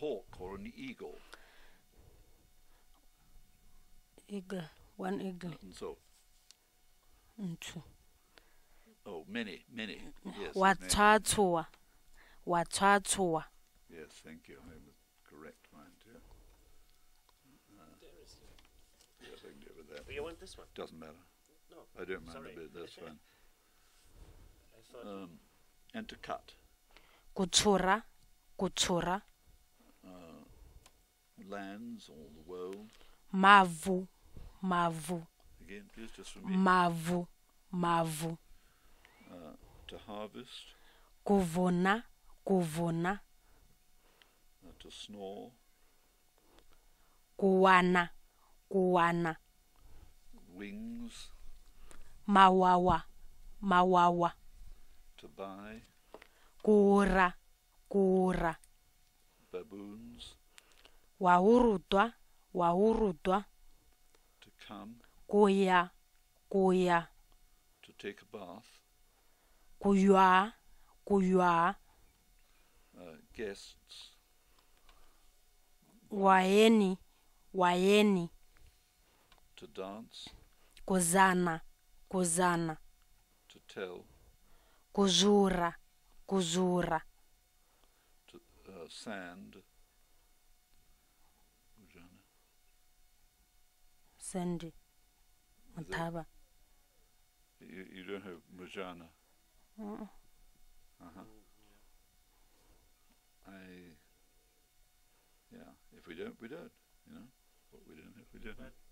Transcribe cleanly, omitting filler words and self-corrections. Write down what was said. hawk or an eagle? Eagle, one eagle. And so. And two. Oh, many, many. Yes. Watatua. Watatua. Yes, thank you. I was correct, mine too. Yes, I can do with that. But you want this one? Doesn't matter. No. I don't mind a bit. That's fine. And to cut. Kutura. Kutura. Lands, all the world. Mavu. Mavu. Again, please, just for me. Mavu. Mavu. To harvest. Kuvuna. Kuvuna. To snore. Kuwana. Kuwana. Wings. Mawawa. Mawawa. To buy. Kura. Kura. Baboons. Waurutwa. Waurutwa. To come. Kuya. Kuya. To take a bath. Kuywa. Kuywa. Guests. Waeni. Waeni. To dance. Kuzana. Kuzana. To tell. Kuzura. Kuzura. To sand. Kujana. Sandy. Mataba. You don't have Mujana. Yeah, if we don't, we don't. You know, what we don't have, we don't have.